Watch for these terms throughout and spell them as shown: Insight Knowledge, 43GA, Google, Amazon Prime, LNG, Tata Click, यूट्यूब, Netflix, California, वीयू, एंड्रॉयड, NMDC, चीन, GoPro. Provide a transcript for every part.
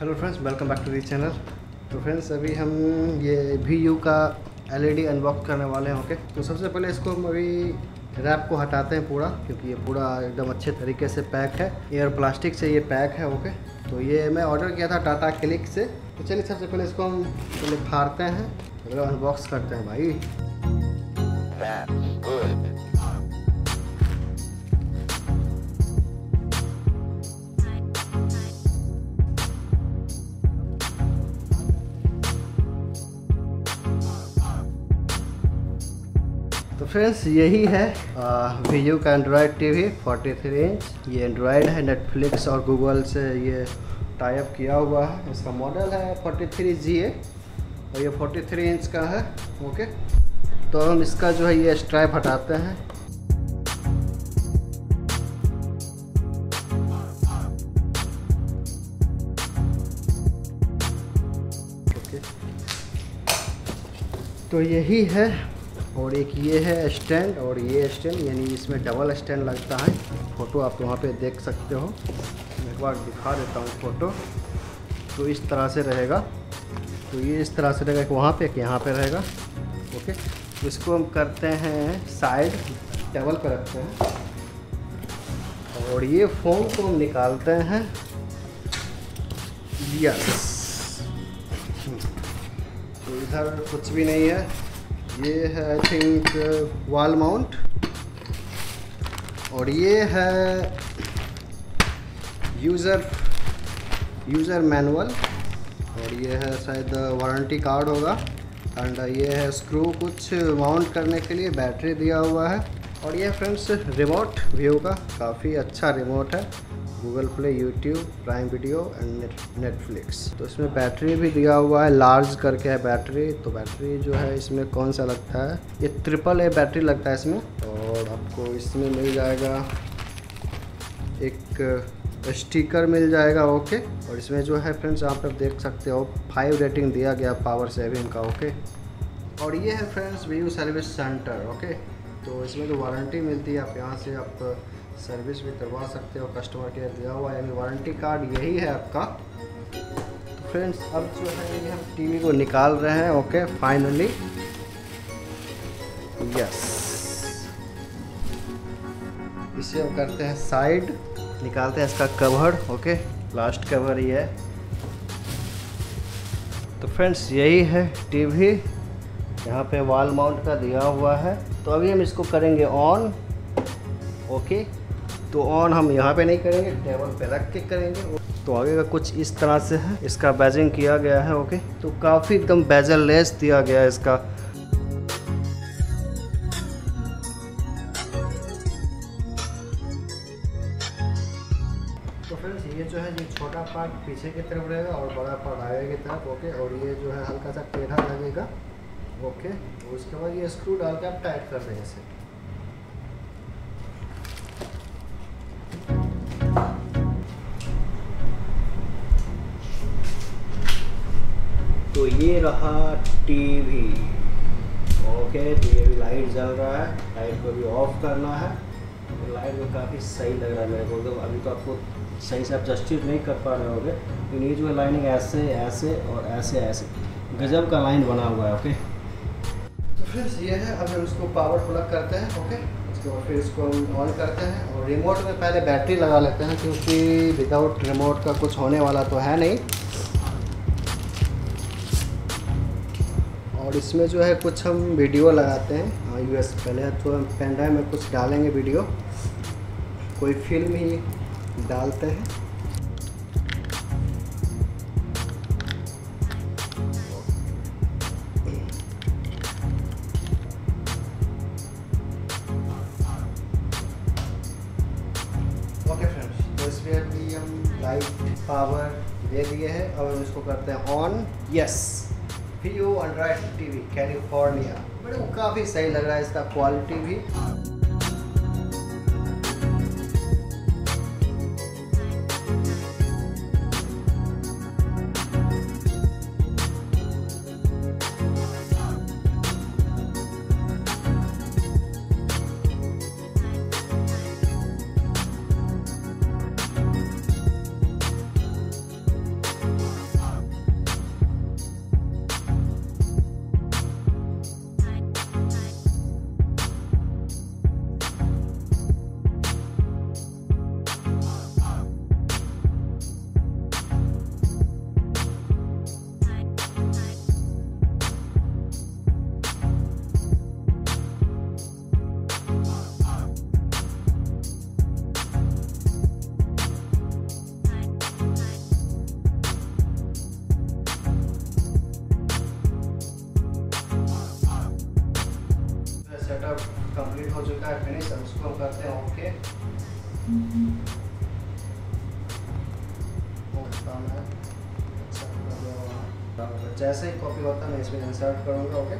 Hello friends, welcome back to this channel. तो friends, अभी हम ये वीयू का एलईडी अनबॉक्स करने वाले हैं। ओके, तो सबसे पहले इसको हम अभी रैप को हटाते हैं पूरा, क्योंकि ये पूरा एकदम अच्छे तरीके से पैक है, एयर प्लास्टिक से ये पैक है। ओके, तो ये मैं ऑर्डर किया था टाटा क्लिक से। तो चलिए सबसे पहले इसको हम पहले फाड़ते हैं, तो अनबॉक्स करते हैं भाई। तो फ्रेंड्स, यही है वीयू का एंड्रॉयड टीवी 43 इंच। ये एंड्रॉयड है, नेटफ्लिक्स और गूगल से ये टाई अप किया हुआ है। इसका मॉडल है 43GA और ये 43 इंच का है। ओके, तो हम इसका जो है ये स्ट्रैप हटाते हैं। ओके, तो यही है। और एक ये है स्टैंड, और ये स्टैंड यानी इसमें डबल स्टैंड लगता है। फ़ोटो आप वहाँ पे देख सकते हो, एक बार दिखा देता हूँ फ़ोटो। तो इस तरह से रहेगा, तो ये इस तरह से रहेगा, एक वहाँ पे एक यहाँ पे रहेगा। ओके, तो इसको हम करते हैं साइड टेबल पर रखते हैं, और ये फोम को हम निकालते हैं। यस, तो इधर कुछ भी नहीं है। ये है आई थिंक वॉल माउंट, और ये है यूज़र मैनुअल, और ये है शायद वारंटी कार्ड होगा। एंड ये है स्क्रू कुछ माउंट करने के लिए, बैटरी दिया हुआ है। और ये फ्रेंड्स रिमोट वीयू का काफ़ी अच्छा रिमोट है, Google play, यूट्यूब, prime video and Netflix. तो इसमें बैटरी भी दिया हुआ है, लार्ज करके है बैटरी। तो बैटरी जो है इसमें कौन सा लगता है, ये AAA बैटरी लगता है इसमें। और आपको इसमें मिल जाएगा एक स्टिकर मिल जाएगा। ओके, और इसमें जो है फ्रेंड्स आप लोग देख सकते हो 5 रेटिंग दिया गया पावर सेविंग का। ओके, और ये है friends वीयू service centre. Okay, तो इसमें जो वारंटी मिलती है, आप यहाँ से आप सर्विस भी करवा सकते हो, कस्टमर केयर दिया हुआ है, यानी वारंटी कार्ड यही है आपका। तो फ्रेंड्स, अब जो है ये हम टीवी को निकाल रहे हैं। Okay, finally. यस, इसे हम करते हैं साइड, निकालते हैं इसका कवर। ओके, लास्ट कवर ये है। तो फ्रेंड्स, यही है टीवी, यहाँ पे वॉल माउंट का दिया हुआ है। तो अभी हम इसको करेंगे ऑन। ओके, तो ऑन हम यहाँ पे नहीं करेंगे, टेबल पे रख के करेंगे। तो आगे का कुछ इस तरह से है, इसका बैजिंग किया गया है। ओके, तो काफ़ी एकदम बेजल लेस दिया गया है इसका। तो फ्रेंड्स, ये जो है ये छोटा पार्ट पीछे की तरफ रहेगा और बड़ा पार्ट आगे की तरफ। ओके, और ये जो है हल्का सा टेढ़ा लगेगा। ओके, तो उसके बाद ये स्क्रू डाल के आप टाइट कर देंगे इसे। तो ये रहा टीवी। ओके, तो ये भी लाइट जल रहा है, लाइट को भी ऑफ करना है। तो लाइट में काफ़ी सही लग रहा है मेरे को। तो अभी तो आपको सही से आप जस्टिस नहीं कर पा रहे होंगे, लेकिन ये जो लाइनिंग ऐसे ऐसे और ऐसे ऐसे गजब का लाइन बना हुआ है। ओके, तो फ्रेंड्स ये है। अब हम इसको पावर प्लग करते हैं। ओके, तो फिर इसको हम ऑन करते हैं, और रिमोट में पहले बैटरी लगा लेते हैं, क्योंकि विदाउट रिमोट का कुछ होने वाला तो है नहीं। और इसमें जो है कुछ हम वीडियो लगाते हैं। हाँ, US पहले तो हम पेन ड्राइव में कुछ डालेंगे वीडियो, कोई फिल्म ही डालते हैं। ओके फ्रेंड्स, तो इसमें अभी हम लाइट पावर दे दिए हैं। अब हम इसको करते हैं on. Yes, वीयू एंड्रॉयड TV California, बड़े काफ़ी सही लग रहा है, इसका क्वालिटी भी। का फिनिश उसको करते हैं ओके। जैसे ही कॉपी होता है मैं इसमें इंसर्ट करूंगा okay.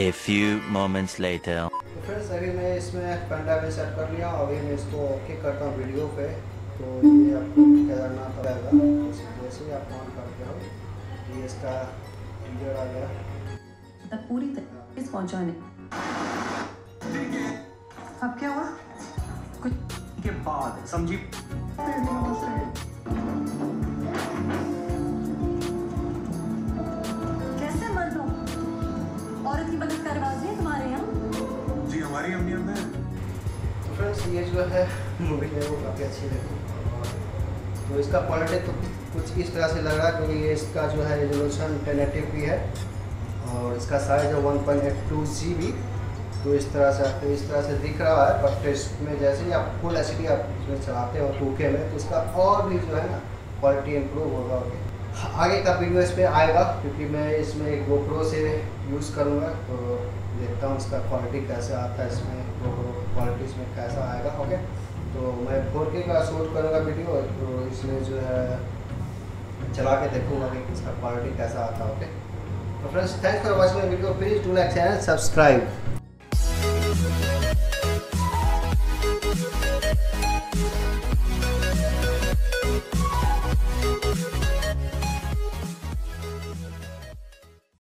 A few moments later। तो फ्रेंड्स अभी मैं इसमें पेंडा में सेट कर लिया, अभी मैं इसको ओके करता हूँ वीडियो पे, तो ये आपको करना पड़ेगा। जैसे ही आप ऑन करते हो ये इसका इंजर आ गया तब पूरी तक पहुँचाने। अब क्या हुआ कुछ के बाद समझी कैसे मर्द हो, औरत की मदद करवाते हैं तुम्हारे यहाँ। जी हमारी हम नियम है। तो फ्रेंड्स ये जो है मूवी है वो काफ़ी अच्छी लगी, तो इसका क्वालिटी तो कुछ इस तरह से लग रहा है क्योंकि ये इसका जो है रेजोल्यूशन 1080 भी है और इसका साइज है 1.82 GB। तो इस तरह से दिख रहा है, बट इसमें जैसे ही आप फुल एचडी आप इसमें चलाते हो 2K में तो इसका और भी जो है ना क्वालिटी इम्प्रूव होगा ओके। आगे का वीडियो इस पर आएगा क्योंकि मैं इसमें GoPro से यूज़ करूँगा, तो देखता हूँ इसका क्वालिटी कैसे आता है, इसमें GoPro क्वालिटी इसमें कैसा आएगा ओके। तो मैं 4K का शूट करूँगा वीडियो, तो इसमें जो है चला के देखूँगा कि इसका क्वालिटी कैसा आता है ओके। तो friends thanks for watching video, please do like channel subscribe.